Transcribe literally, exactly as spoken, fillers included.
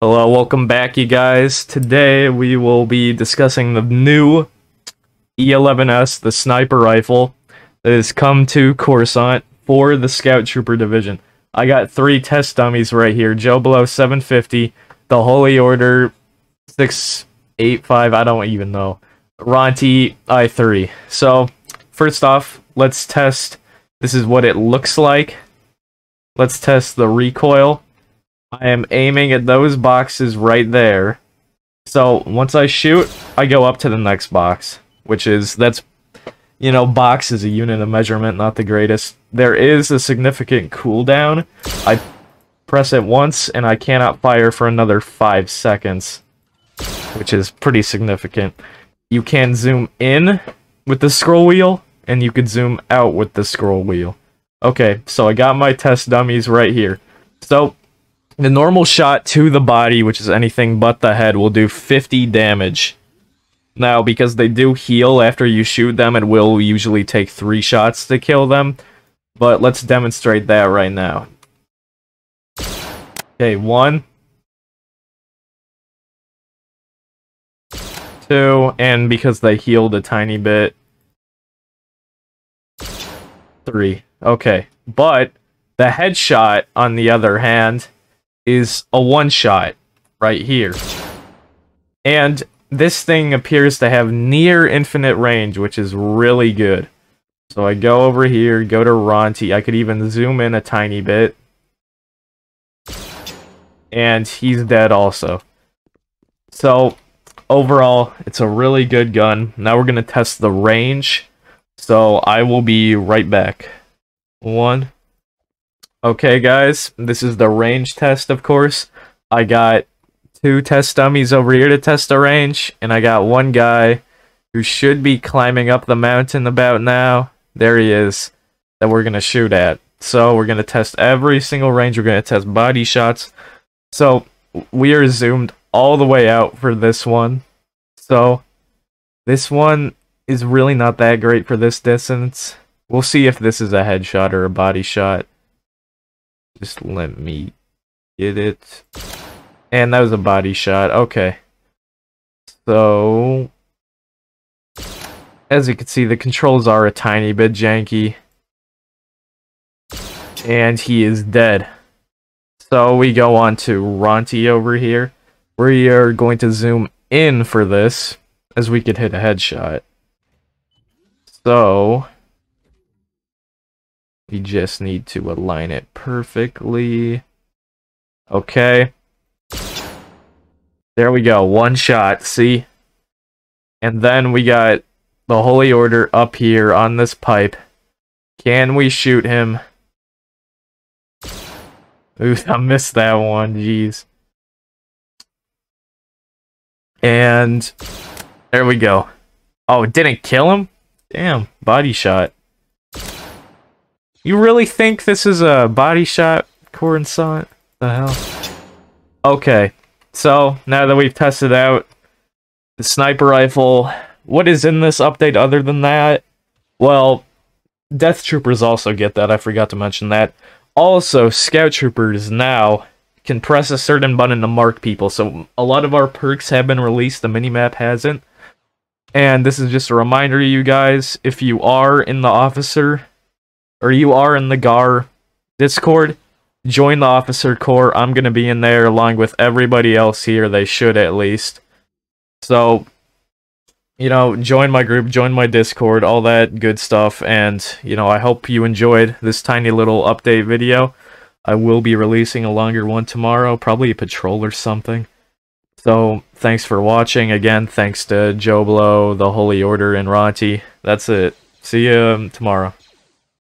Hello, welcome back, you guys. Today we will be discussing the new E eleven S, the sniper rifle that has come to Coruscant for the Scout Trooper Division. I got three test dummies right here: Joe Blow seven fifty, the Holy Order six eighty-five, I don't even know, Ronti I three. So, first off, let's test. This is what it looks like. Let's test the recoil. I am aiming at those boxes right there. So once I shoot, I go up to the next box, which is, that's, you know, box is a unit of measurement, not the greatest. There is a significant cooldown. I press it once and I cannot fire for another five seconds, which is pretty significant. You can zoom in with the scroll wheel and you could zoom out with the scroll wheel. Okay, so I got my test dummies right here. So the normal shot to the body, which is anything but the head, will do fifty damage. Now, because they do heal after you shoot them, it will usually take three shots to kill them. But let's demonstrate that right now. Okay, one. Two, and because they healed a tiny bit, three. Okay, but the headshot, on the other hand, is a one-shot right here. And this thing appears to have near infinite range, which is really good. So I go over here, go to Ronti. I could even zoom in a tiny bit. And he's dead also. So overall, it's a really good gun. Now we're going to test the range. So I will be right back. One. Okay, guys, this is the range test, of course. I got two test dummies over here to test the range, and I got one guy who should be climbing up the mountain about now. There he is, that we're going to shoot at. So we're going to test every single range. We're going to test body shots. So we are zoomed all the way out for this one. So this one is really not that great for this distance. We'll see if this is a headshot or a body shot. Just let me get it. And that was a body shot. Okay. So, as you can see, the controls are a tiny bit janky. And he is dead. So we go on to Ronti over here. We are going to zoom in for this, as we could hit a headshot. So we just need to align it perfectly. Okay. There we go. One shot. See? And then we got the Holy Order up here on this pipe. Can we shoot him? Ooh, I missed that one. Jeez. And there we go. Oh, it didn't kill him? Damn. Body shot. You really think this is a body shot, Coruscant? The hell? Okay, so now that we've tested out the sniper rifle, what is in this update other than that? Well, Death Troopers also get that, I forgot to mention that. Also, Scout Troopers now can press a certain button to mark people, so a lot of our perks have been released, the minimap hasn't. And this is just a reminder to you guys, if you are in the officer, or you are in the G A R Discord, join the Officer Corps. I'm going to be in there along with everybody else here. They should, at least. So, you know, join my group, join my Discord, all that good stuff. And, you know, I hope you enjoyed this tiny little update video. I will be releasing a longer one tomorrow, probably a patrol or something. So, thanks for watching. Again, thanks to Joe Blow, the Holy Order, and Ronti. That's it. See you um, tomorrow.